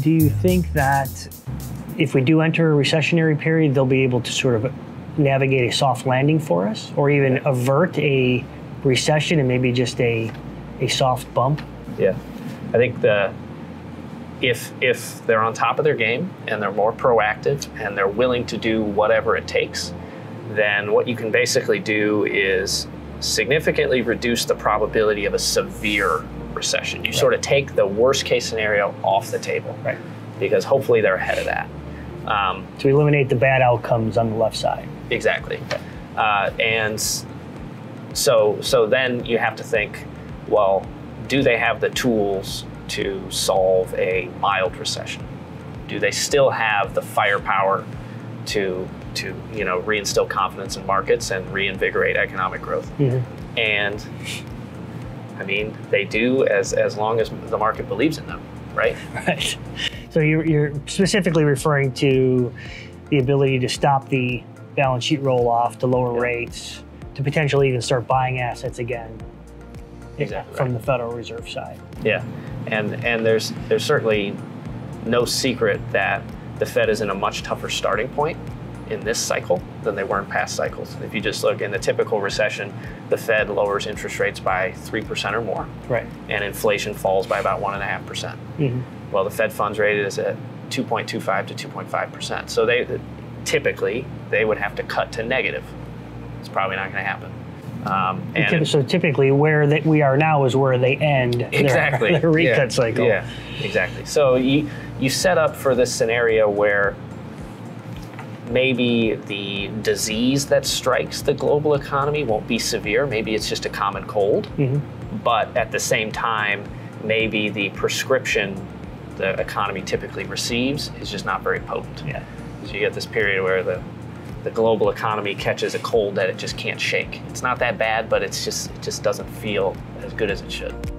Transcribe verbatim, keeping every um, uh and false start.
Do you think that if we do enter a recessionary period, they'll be able to sort of navigate a soft landing for us, or even avert a recession and maybe just a a soft bump? Yeah, I think the if if they're on top of their game and they're more proactive and they're willing to do whatever it takes, then what you can basically do is significantly reduce the probability of a severe recession. You right. sort of take the worst case scenario off the table, right? Because hopefully they're ahead of that. Um, to eliminate the bad outcomes on the left side. Exactly. Okay. Uh, and so, so then you have to think, well, do they have the tools to solve a mild recession? Do they still have the firepower to, to you know, reinstill confidence in markets and reinvigorate economic growth? Mm-hmm. And I mean, they do as, as long as the market believes in them, right? Right. So you're, you're specifically referring to the ability to stop the balance sheet roll off, to lower yeah. rates, to potentially even start buying assets again exactly from right. the Federal Reserve side. Yeah, and, and there's, there's certainly no secret that the Fed is in a much tougher starting point in this cycle than they were in past cycles. If you just look in the typical recession, the Fed lowers interest rates by three percent or more. Right. And inflation falls by about one and a half percent. Well, the Fed funds rate is at two point two five to two point five percent. So they typically, they would have to cut to negative. It's probably not gonna happen. Um, and so typically where that we are now is where they end exactly. their, their rate yeah. cut cycle. Yeah, exactly. So you, you set up for this scenario where maybe the disease that strikes the global economy won't be severe. Maybe it's just a common cold. Mm-hmm. But at the same time, maybe the prescription the economy typically receives is just not very potent. Yeah. So you get this period where the, the global economy catches a cold that it just can't shake. It's not that bad, but it's just, it just doesn't feel as good as it should.